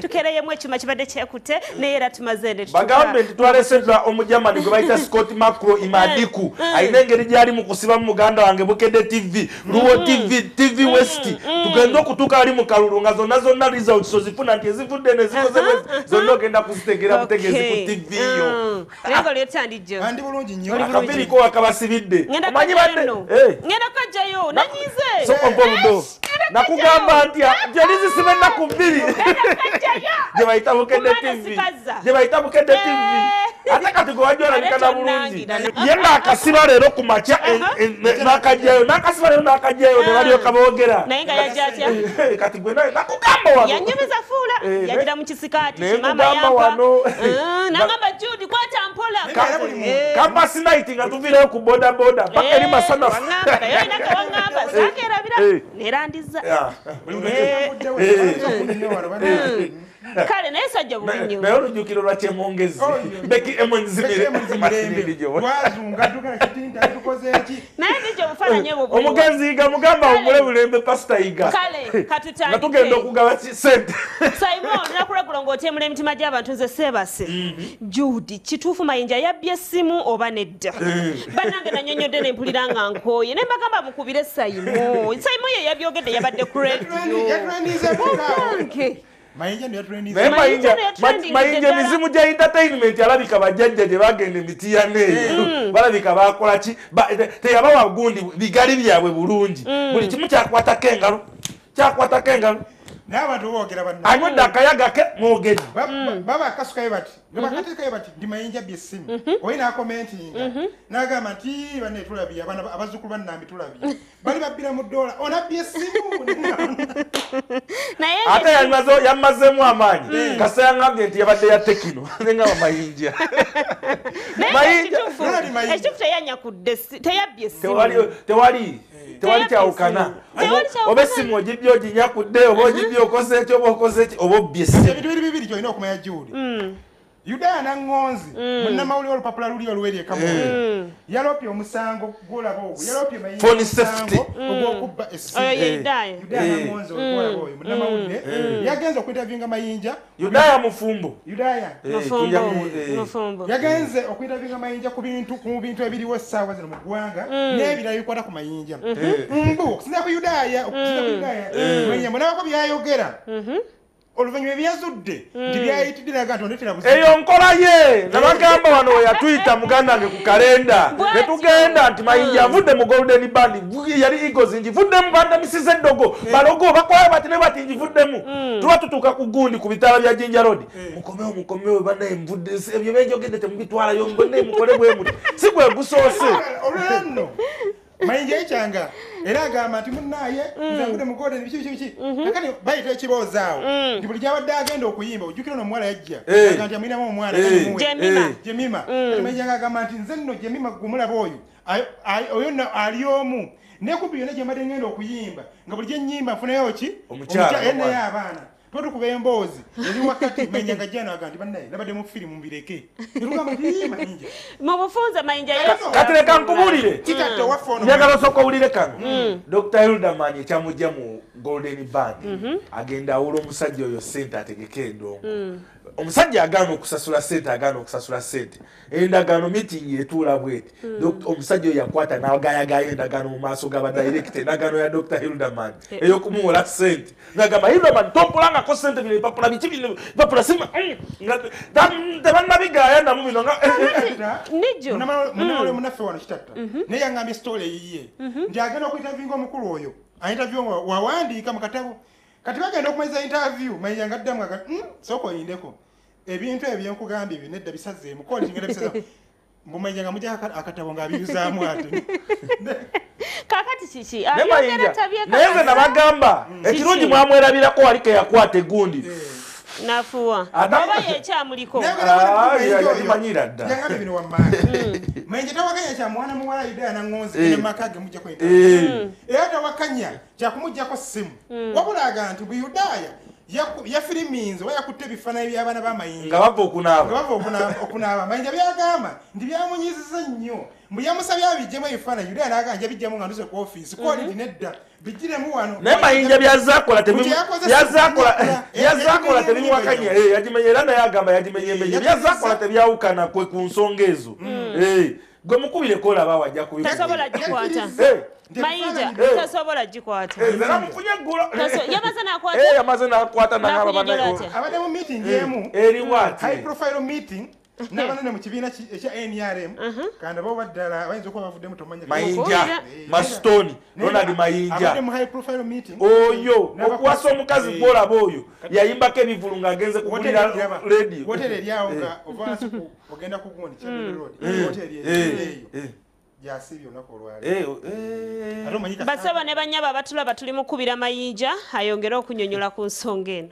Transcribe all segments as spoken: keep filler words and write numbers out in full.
Tukere yamwe chuma chibade chekute neyera tumazende bagambe twalesedwa omujamani gwe baita Scott Macro imadiku ainengeri jali mukusiba mu Uganda wange Bukedde T V Luwo T V T V West tugendo kutuka ali mu Kalulunga zonna zonna results so zifuna nti ezifudde nezikoze zonna genda kuzitegera mutegezi ku T V yo nengo letandi je andi bulungi nyo akabiri ko akabasibidde omanyi bande ngenda kaje yo nanyize so ombondo nakugamba nti jalizi sibenda kubiri Je vais t'amuquer de T V. Je vais t'amuquer de T V. Ataka tugowaje na nikana bulungi yenda akasiba lero kumacha nakajeyo nakasiba lero nakajeyo ne bali okabogera nainga yajaja kati gwe naye nakugamba wano yanyemeza fula yagira mu kisikati mama yamba na ngamba Jude kwa tampola kamba snighting atuvira ku boda boda paka ni masana ngamba yoyi nakawangamba sakera bila nerandiza Kale naye sajja bulungi. Naye olujukiro lwakye mongezi. Beki emonzimire. Wazunga duka kitinda tukoze eki. Naye nje mfana nyewo bulungi. Omugenzi iga mugamba omule bulembe pasta iga. Kale katutandike. Natugenda okugaba sente. Simon nakula kulongote mule mitima gy'abantu nze sebase. Jude kituufu mayinja yabbye essimu oba nedda. Banange nanyonyodde ne mpulira nga nkooye. Ne mbagamba mukubire Simon. Simon ye yabyogedde yabadde credit. Yatwandize buka. Mainja ni training. Mainja, mainja mizimu je entertainment alabi kabajja je bagende mitiya ne. Balabi kabakola chi te yabawa gundi bigali byabwe bulungi. Buli kimu kyakwata kengalo. Kyakwata kengalo. N'abantu bogera bantu. Angoda kayaga ke mogedi. Baba kasuka ibati. Bakati kayibati ndi mainja byesimu. Oyina commenting. Naga mati bane tulabi abana abazukulu banambi tulabi. Bali babira mu dola ona byesimu. Ate yamazo yamazemu amanyi kasaya ngabye yabadde ya tekino nenga bamayinja mayinja eshufte yanya kudesi teyabye simu tewali tewali chaukana obesimu ogibyo ginya kudde obogibyo kose cyo bokose obo byesi ebintu bibiri cyo ino kumaya Jude Yuda na ngonzi muna mauli olu papula luli olu wele kamo yalopye omusango gola bogo yalopye mayinja phone safety ogokuba esi Yuda na ngonzi gola bogo muna mauli yagenzo kwitavinga mayinja Yuda mufumbo Yuda mufumbo yagenze okwitavinga mayinja ku bintu ku bintu ebiri wasawa zino mugwanga nebira yikwata ku mayinja mbu sinza ku Yuda ya okusinza ku Yuda mwenye mwana ko byayogera Oluvanywe byazudde ndibyayitidira gato ndetera buzi. Eyo nkola ye nabagamba wano ya Twitter muganda nge ku kalenda. Netugenda anti mayinja avudde mu Golden Band yali Eagles njivudde mu banda misize dogo. Balogo bakoya batine bati njivudde mu. Tuba tutuka ku gundi ku bitala bya Jinja Road. Mukomeo mukomeo bana emvudde ebyo bejogedde temubitwala yombo ne mukolebwe mu. Sigwe gusose. Olano. Mayinja changa era gama ati munaye nzakude mugode bichi bichi nakani bayita ekibozaawo ndibulija abadde agenda okuyimba ojukira no mwala yajja akanti amina mu mwala Jemima Jemima Mayinja gama ati nze nno Jemima gumula boyo oyo aliomu nekubiyona Jemima ngenda okuyimba ngabulije nyimba funa yochi omukyala ene yabana Bodo kubembozi ndi wakati Mayinja jana agandi banaye nabade mu film mbireke nduga mali Mayinja mubufunza Mayinja yesu katire kankubulire kitatte wafono yakalo sokoulire kanu Dr Hilda Manye chamuje mu Golden Band agenda ulo musajja oyo senta ategeke ndongo omusajja agano kusasula senta agano kusasula senta enda gano meeting yetula bwete Dr omusajja oyo yakwata na gaya gaya enda gano mu maso gaba direct na gano ya Dr Hilda Manye eyo kumuola senta nagaba Hilda Manye topulanga kosente bile papula bichi bile papula sima dam dama bigaya na mumino nga nijo muna muna munafe wano kitata ne yangami story yiye ndi agenda okuyitavinga omukulu oyo interview wawandiika mu katabo kati bagenda okumaliza interview Mayinja ngaddamu aga soko yindeko ebintu ebyenkugambye binedda bisazeemu kodi ngenda bisazeemu Mayinja nga mujja akatabo ngabiyuzaamu ate kakati chichi ayogera tabia kaka naye nabagamba ekirungi mwamwerabira ko walike yakwate gundi nafuwa baba yecha muliko yanyira dda yanga bino wamaka Mayinja tawakanya cha mwana muwala Yuda na ngonzi ne makage mujja kwenda eh era tawakanya cha kumujja ko simu wabulaga anti buyudaya yafiri minzo wayakutte bifana byabana bamayinga ngabavo okunaaba ngabavo okunaaba okunaaba manja byagama ndi byamunyizisa nnyo muyamusabya abijjemu ifana yule anaganja bijjemu nganduze ku office ko ndi nedda bijire mu wano ne mayinja byazakola tebimwe byazakola byazakola tebimwe wakanya eh yajimenyerana yagamba yajimenyemeye byazakola tebyawukana kwe ku nsongezo eh gwe mukubire kola bawa jja ku tasobola jikwata eh Maija, tasobola jikwata. Era mukunya gula. Taso, yabazana akwata. Eh, yabazana akwata na ngaba banayo. Abade mu meeting yemu. Eri wati. High profile meeting. Nabanene mu kibina ekya N R M. Kanda bo badala, bayinza ko bavuddemu tomanya. Maija, Mastoni, Ronald Maija. Abade mu high profile meeting. Oyo, okuwasa omukazi bola boyo. Yayimbako ebivulunga agenze kukulira radio. Hotel eryawo nga ovansi ku ogenda ku Gondi Channel Road. Hotel eryawo. Ya sivyo nakolwale. Eh eh. Aromanyika. Basaba ne banyaba batula batuli mukubira Mayinja ayongera okunyonyola ku nsongeno.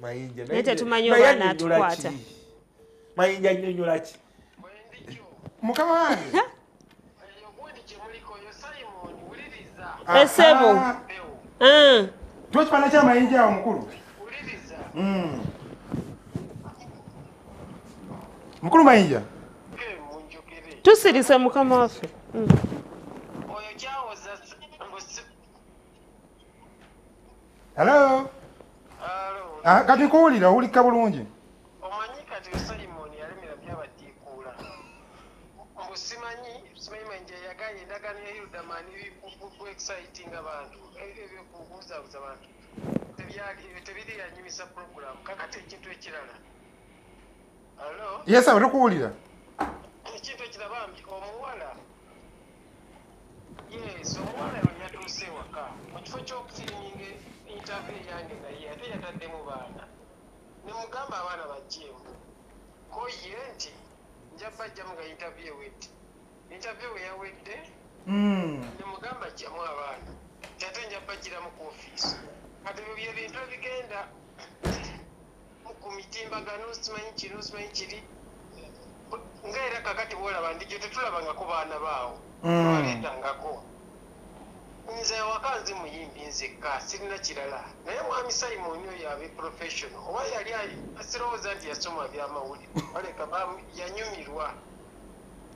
Mayinja. Nete tumanyo bana atukwata. Mayinja nyonyola ki? Mukama wange. Ayo gwedi kimuliko yo Simon uliriza. Esebo. Mm. Twatch pana cha Mayinja omukuru. Uliriza. Mm. Mukuru Mayinja. Tusirise mukama wafe. Hello. Hello. Ah, kati kuulira ulika bulungi. Omanyika te Simon yalimira byabadikula. Musimanyi, simanyimanje yaganye ndagane yirudamani ku exciting abantu. Ebyo kuguza abantu. Tebyali tebidi yanyimisa program kakati ekintu ekirala. Hello. Yes, abali kuulira. Ekintu ekirabambi omuwala yes omuwala yatuuse waka mu kifo ky'okusiringa interview yange naye ate yataddemu baana ne mugamba abaana bajjeemu ko ye nti nja bajjamu nga interview weti interview yawedde ne mugamba jjamu abaana ate nja bajjiramu ku ofiisi kati bye bintu ebigenda ku mitimbagano simanyi kino simanyi kiri Ngera kakati wola bandijo tetulabanga ku baana baawo. Baletangako. Nze wakanzi muyimbi nzekka sirina kirala. Naye mwami Simon oyo yabe professional. Oba yali ayi asirowooza nti yasoma byamawuli. Baleka bamu yanyumirwa.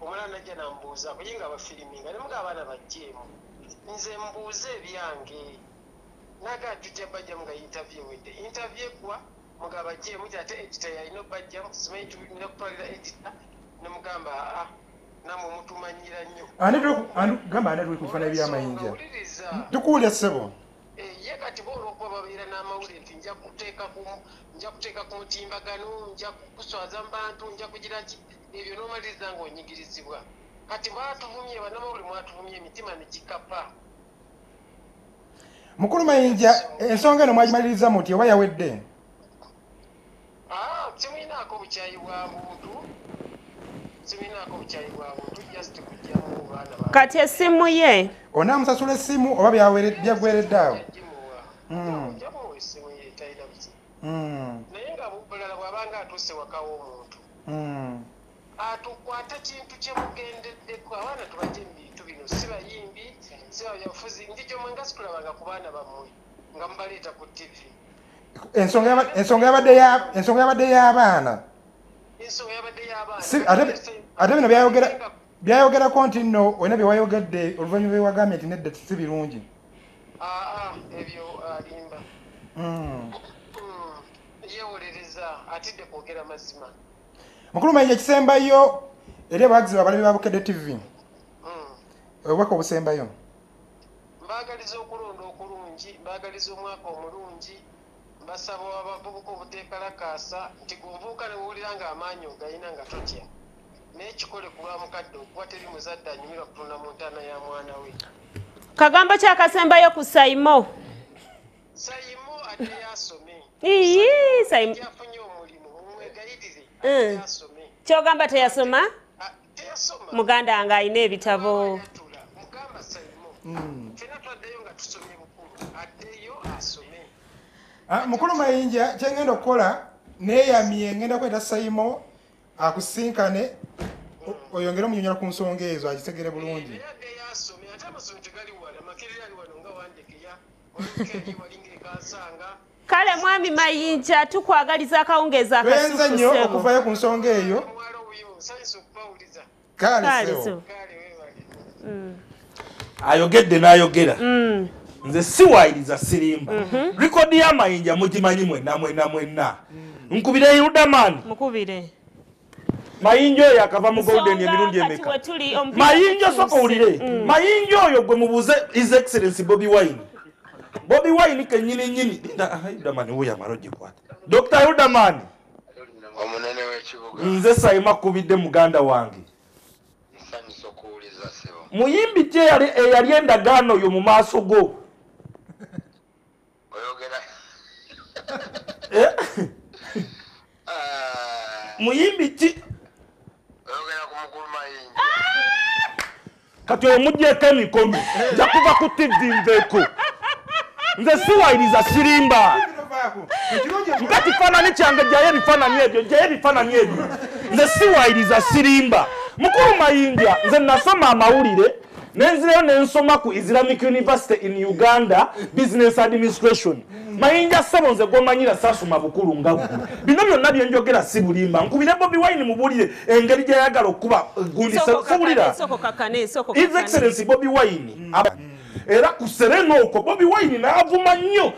omulala najja nambuuza kuye nga bafiriminga ne muga abaana bajjeemu nze mbuuze ebyange naga tujja bajja muga interview wedde interview kuwa muga bajjeemu ti ate edita yalina obajjamu simanyi tulina kutwalira edita ne mugamba aa namu mtu manyira nyo anadwe andu gamba anadwe kufana bya Mayinja tukulya sebo eh ye kati bolo kwa babira na mawuli nja kuteka ku nja kuteka ku timbagano nja kuswaza abantu nja kugira ki ebyo normaliza ngo nyigirizibwa kati bantu mumye bana mawuli mwatu mumye mitima ne kikapa mukuru Mayinja ensonga no mwajimaliriza muti oba yawedde ah kimina ko buchayi wa muntu Kati esimu ye ona musasula esimu oba byagwereddawo mm mm nenga bubulala bwabanga atuse wakawo omuntu mm atukwata kintu kyemugendedde ku abaana tubajembintu bino sibayimbi sibayafuzi ndijo mwenga sikulabanga ku baana bamuyi nga mbaleeta ku T V ensonga yabadde y'abaana Ate bino byayogerako nti nno olina bye wayogedde oluvannyuma lwe wagambye nti nedda si birungi. Ebyo alimba. Yeewolereza atidde kwogera mazima. Mukulu Mayinja ekisembayo eri abawagizi abalabi ba Bukedde T V. Obubaka obusembayo. Mbaagaliza okulonda okulungi, mbaagaliza omwaka omulungi. Basaba abavubuka obuteekalakaasa nti gombuuka ne wuwuliranga amaanyi ogayina nga totya naye kikole ku lwa mukadde okuba teri muzadde anyumira kutunda mu ntaana ya mwana we kagambo kyakasembayo ku Saimo Saimo ate yasome iii Saimo yafunye omulimu Kyogamba teyasoma? Teyasoma. Muganda wange alina ebitabo. Mugamba sayimo. Fena twaddeyo nga tusomye mukulu. Addeyo asome. Mukulu Mayinja kye ngenda okukola neeyamye ngenda kweta Sayimo akusinkane oyongere omunyonyola ku nsonga ezo agitegere bulungi. Kale mwami Mayinja tukwagaliza akawungeeza akasukusebo. Wenza nnyo okuvayo ku nsonga eyo. Kale so. Ayogedde n'ayogera. Nze siwaayiriza sirimba. Likodi ya Mayinja mugimanyi mwenna mwenna mwenna. Nkubire Yudaman. Mukubire. Mayinja oyo akava mu Golden emirundi emeka. Mayinja soko ulire. Mayinja oyo gwe mubuze His Excellency Bobi Wine. Bobi Wine kenyini nyini nda Yudaman uya maroji kwata. Doctor Yudaman. Omunene wechibuga. Nze Sayima kubide muganda wange. Nsani soko uliza sebo. Muyimbi kye yali eyalienda gano yo mu maaso go. Oyogera. Eh? Ah. Muyimbi ti Kati omujje kemi komi jakuba ku T V mveko Nze siwairiza sirimba Mkati fana ni change jayeri fana niebyo jayeri fana niebyo Nze siwairiza sirimba Mukuru Mayinja nze nasoma amawulire Nenzireo nensoma ku Islamic University in Uganda Business Administration Mayinja sebo nze gomanyira sasuma bukuru ngabu Binomyo nabyo njogera sibulimba Nkubire Bobi Wine mubulire engeri gye yagala okuba gundi sabulira Soko kakane soko kakane His Excellency Bobi Wine era kusereno okwo Bobi Wine n'avuma nnyo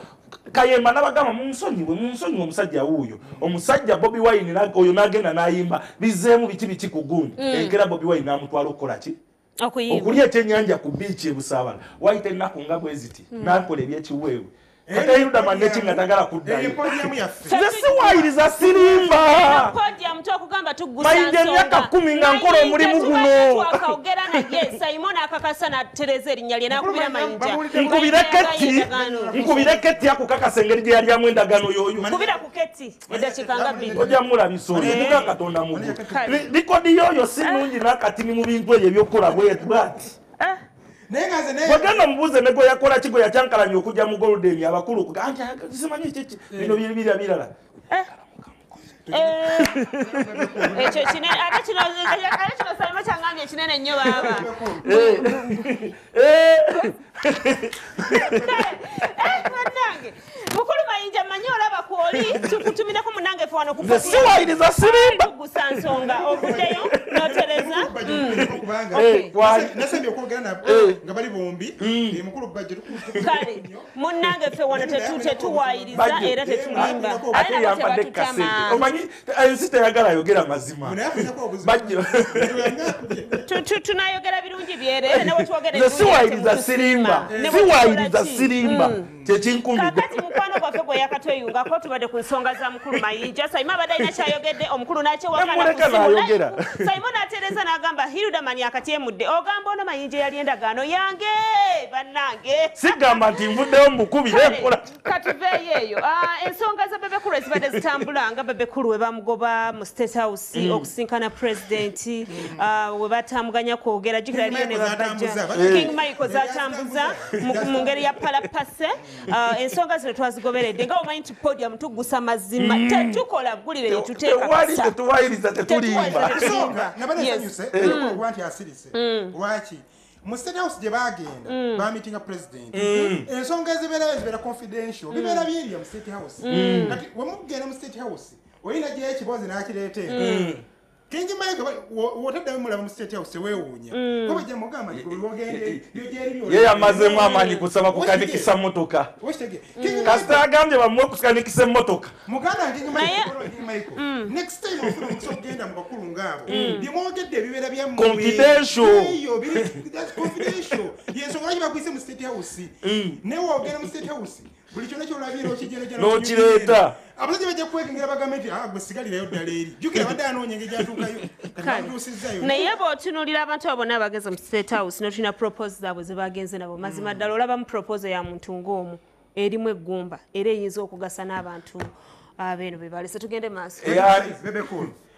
Kayema nabagamba munsonyiwe munsonyiwe omusajja wuyo omusajja Bobi Wine oyo nagenda nayimba bizeemu biki biki ku gundi engera Bobi Wine amutwala okola ki Okulia chenyanja kubichi busawala. Waite naku ngabu eziti. Naku lebiye chiwewe. Kata yuda maneti ngatagala kudayi. Zesi wairiza sirimba. Podium choku gamba tu gusansoga. Mayinja myaka kumi nga nkoro mulimu guno. Wakaogera na ye Sayimona akakasa na Terezeri nyali na kubira Mayinja. Nkubira keti. Nkubira keti yako kaka sengerije yali amwenda gano yoyo. Nkubira kuketi. Edachika ngabi. Oja mula bisori. Muka katonda mungu. Likodi yoyo sinungi nakati ni mubintu ye byokora bwetu bati. Eh? Wagana mbuze nego ya kola chigo ya chankala nyokuja mu Golden ya bakulu kuganja simanyi chichi bino bibira birala eh eh echo chine aka chino aka chino Sayima changange chinene nnyo baba eh eh eh mwanange mukulu Mayinja manyola bakoli tukutumira ko munange fano kufuta siwairiza sirimba gusansonga obudeyo notereza okay nasembye okwogera na ngabali bombi mukulu baje tukukale munange fe wana tetute tuwairiza era tetumimba ate yamba dekase omanyi insiste yagala yogera mazima baje tu tunayogera birungi byere nawe twogere siwairiza sirimba siwairiza sirimba kakati mukwano kwa fego ya katwe yunga kwa tubade kusonga za mkuru Mayinja Sayima bada inacha yogede omkuru nache wakana kusimula Sayimona atereza na agamba Yudaman ya katie mude ogambo na Mayinja yalienda gano yange banange sigamba nti mvude omukubi yekola katuve yeyo ensonga za bebe kuru zibade zitambula anga bebe kuru weba mgoba mu State House mm. okusinkana presidenti uh, weba tamuganya kwogera jikira lione wabajja King Michael za tambuza mungeri ya pala pase Uh, ensonga zile twazigoberedde nga omanyi nti podium tugusa mazima mm. tetukola bulire ne tuteeka kasa tetuwairiza tetulimba ensonga nabanasanyuse wanti asirise waki mu State House gye bagenda mm. ba meetinga president mm. ensonga ezibeera ezibeera confidential mm. bibeera biri mu State House mm. kati wamugenda mu State House oyina gye ekibozi n'akirete mm. Kingi maiko wotadde mula mu State House wewunya. Kuba je mugamba ngogende yogeri yo. Yeya mazemwa amanyi kusaba kukanikisa motoka. Weshege. Kasta agambye bamwe kukanikisa motoka. Muganda kingi maiko. Next time ofuna kusogenda mukakulu ngabo. Bimwogedde bibera bya mu. Confidential. That's confidential. Yeso wali bakwise mu State House. Ne wogenda mu State House. Bulichona chola biro chijene jana. No chileta. Abalaje baje kwekingira bagamenti ah gwesigaliira yo daleli jukira bada anonyenge jatukayo kandusizayo na yebo tunulira abantu abona abageza mu State House no tuna propose zabo zibagenze nabo mazima dalola bam propose ya muntu ngomu erimu egumba ere yizo okugasa n'abantu abeno bebalese tugende maso bebe cool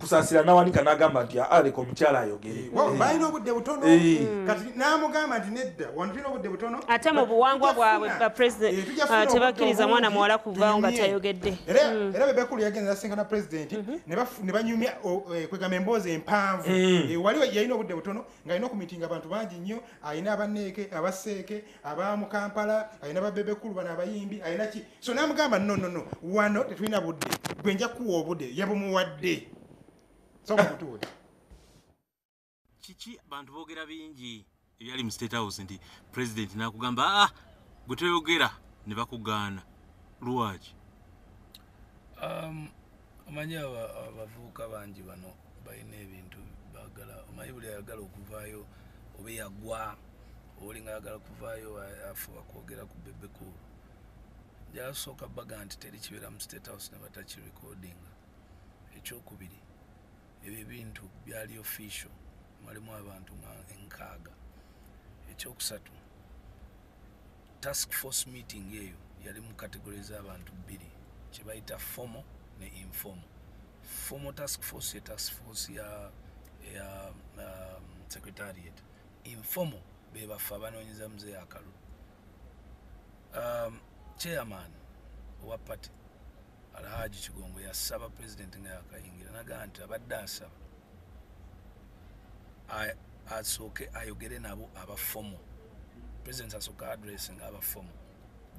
Kusasira nawanika nagamba nti ali ko mchala ayogere. Wo bayino budde butono. Kati namugamba nti nedda wanvino budde butono. Atama buwangwa bwa president tebakiriza mwana muwala kuvaawo nga tayogedde. Era bebekulu yagenza singana president ne banyumya kwegamba emboze empanvu. Waliwo yayino budde butono nga ino ku mitinga abantu bangi nnyo ayina abaneke abaseeke aba mu Kampala ayina babebekulu bana abayimbi ayina ki. So namugamba no no no wano tetulina budde gwenja kuwa obudde yabumuwadde. Chichi bantu bogera bingi yali mu State House ndi president nakugamba ah guteyogera ne bakugana ruwaji um amanya abavuka bangi bano bayine ebintu bagala omayibuli yagala okuvayo obe yagwa olinga yagala kuvayo afu akogera ku bebeko jasoka baganti teri kibera mu State House nebatachi recording ekyokubiri ebi bintu byali official mwalimu abantu nga enkaga ekyokusatu task force meeting yeyo yali mu categories abantu bibiri kibaita formal ne informal formal task force ya task force ya ya um, secretariat informal beba fabanonyeza mzee akalu um chairman wa party Alhaji Kigongo ya saba president nga yakayingira naganta badasa ay asoke ayogere nabo abafomo president asoka address nga abafomo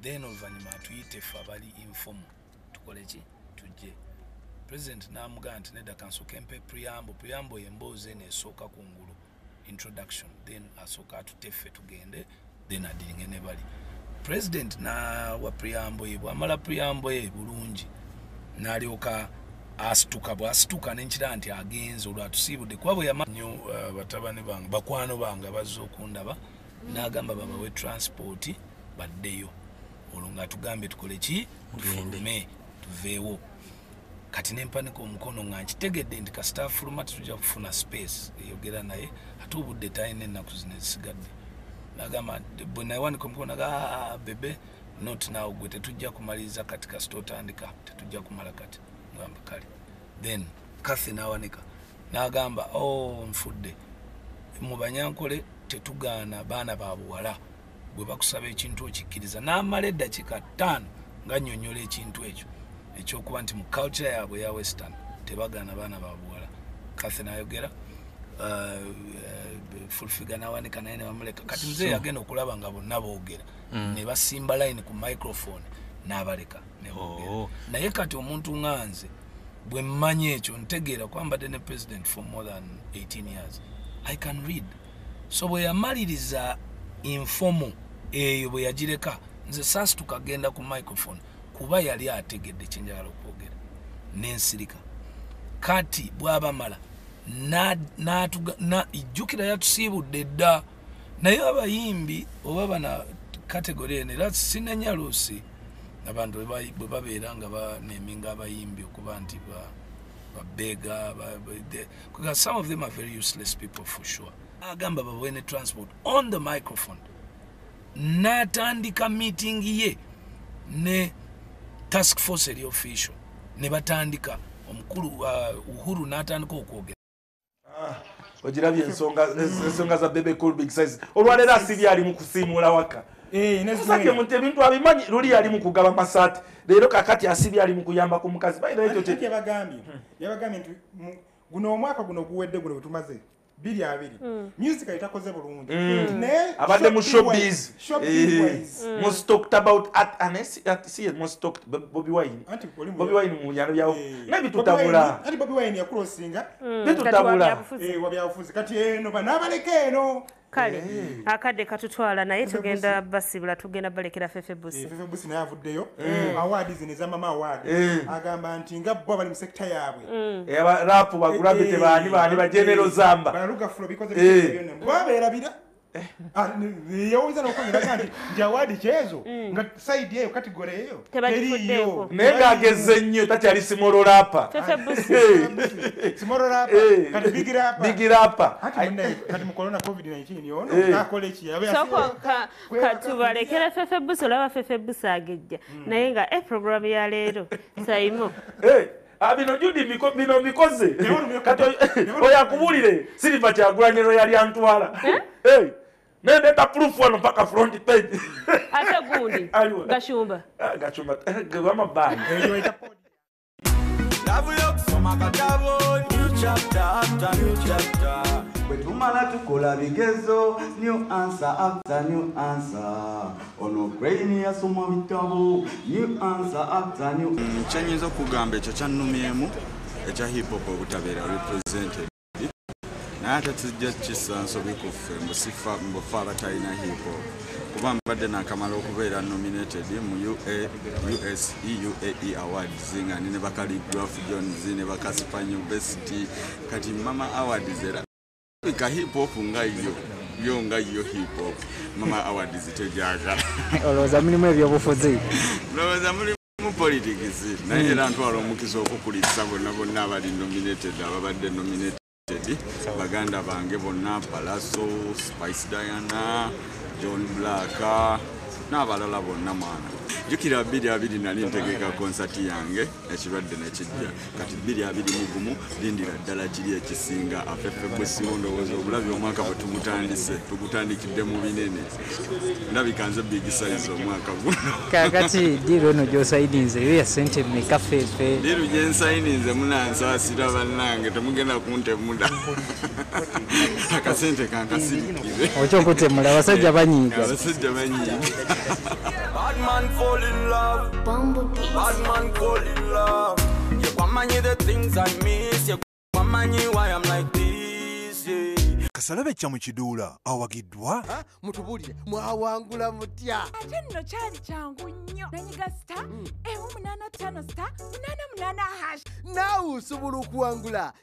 then oluvanyuma tuyite fa bali informal tukole ki tujje president namuganta neda kansoke mpe preamble preamble yemboze nesoka kungulu introduction then asoka tutefe tugende then adilingene bali president na wa preamble yebo amala preamble bulungi nalioka astuka bwastuka n'enchira anti agenze olwatusibude kwabo yamanyo uh, batabane bange bakwano bange bazokundaba n'agamba baba we transport baddeyo olonga tugambe tukole ki tufulume tuveewo kati n'empaniko omukono nga nkitegedde nti kasitafuluma tujja kufuna space eyogera naye ate obudde tayina ennaku zino ezisigadde n'agamba bwenayewaniko omukono aga ah, bebe not now gwete tujja kumaliza katika stota andika tujja kumala kati ngamba kali then kasi nawanika nagamba oh mfudde mubanyankole tetugana bana babuwala gwe bakusaba ekintu okikiriza namale dakika tano nganyonyola ekintu ekyo ekyokuba nti mu culture yabwe ya western tebagana bana babuwala kasi nayogera uh, uh, fulfiga nawanika naye namuleka kati mzee so, yagenda okulaba nga bonna boogera Mm. ne basimba line ku microphone n'abaleka ne oh. naye kati omuntu nganze bwe mmanye ekyo ntegeera kwamba the president for more than eighteen years I can read so bwe yamaliriza informal eyo bwe yagireka nze sasa tukagenda ku microphone kuba yali ategedde kyenjagala okwogera n'ensirika kati bw'abamala n'ijjukira yatusiibudde edda naye abayimbi oba bana category ene lati sinenya lusi abantu bwe babeeranga ba neminga abayimbi okuba nti babega because some of them are very useless people for sure agamba babwene transport on the microphone natandika meeting ye ne task force eri official ne batandika omukulu uh, uhuru natandika okwogera ogirabye ensonga ensonga za bebe cool big size olwalera asiri ali mu kusimula waka Eh nesake munte bintu abimanyi luli ali mukugaba masati lero kakati asili ali mukuyamba ku mukazi bayira ekyo tete yabagambye yabagambye nti guno omwaka guno guwedde guno betumaze bili abili music itakoze bulungi ne abadde mu showbiz most talked about at anes at see most talked Bobi Wine Bobi Wine mu nyano byawo nabi tutabula ali Bobi Wine yakulosinga betutabula eh wabyafuzi kati eno banabaleke eno kale mm. akade katutwala naye tugenda basibula tugenda balekera fefe busi fefe busi naye avuddeyo mm. awards zineza mama award mm. agamba nti nga bo bali mu sector yabwe mm. e rapu bagurabite bani bani ba general zamba baluga flow because of the billion bo berabira Yoweza nukongi nakanti Njawadi chezo Saidi yeyo katigore yeyo Teri yeyo Nenga agezenyo Tati alisimoro rapa Simoro rapa Kati bigi rapa Bigi rapa Kati mkolona COVID nineteen yono Kakolechi Soko katuvale Kela fefebuso Lava fefebuso ageja Naenga e programu ya lero Saimo Eh Abino judi miko mino mikoze Kato Oya kumulile Siliva chagulani royali antuwala Eh Nende ta proof wano mpaka front page. Ata gundi. Aywa. Gachumba. Gachumba. Gwama bani. New chapter after new chapter. Wetumala tukola bigezo. New answer after new answer. Ono greni ya soma bitabu. New answer after new answer. Chanyizo kugambe chachanumiemu. Echa hipopo utabera represented. I had to just just so we could film the Sifa Mbofara China hip hop. Kubamba dena Kamalo Kubera nominated him U A U S E U A E Awards. Zinga never carry graph John Zineva Caspan University. Katimama Award is there. We can hip hop ungayo. Yonga yo hip hop. Mama Award is it a jaga. Or was a minimum of for Z. There was a minimum politics. Nigerian for Mukiso Kukulisa will never be nominated. Ababa denominated. Baganda bange bonna Palazzo, Spice Diana, John Blacker, n'abalala bonna mwana. Jukira abiri abiri nali ntegeka concert yange ekirwadde n'ekijja. Kati abiri abiri mugumu lindira ddala kiri ekisinga afefebusiwo ndowooza obulabi omwaka bwe tumutandise tugutandikidde mu binene. Ndabika nze big size omwaka guno. Kakati diro no gy'osayidinze yo yasente mmeka ffeeffe. Diro gye nsayidinze munansaasira bannange temugenda kuntemuda. Akasente kankasirikire. Okyokutemula abasajja banyiiga. Abasajja banyiiga. Bad man fall in love. Bumblebees. Bad man fall in love. You want me the things I miss. You want me why I'm like this. Kasalabe cha mchidula awagidwa. Ha? Mutubulire mwawangula mutya. Ate nno chaji changu nnyo. Nanyiga star. E munana tano star. Munana munana hash. Now subulu kuangula.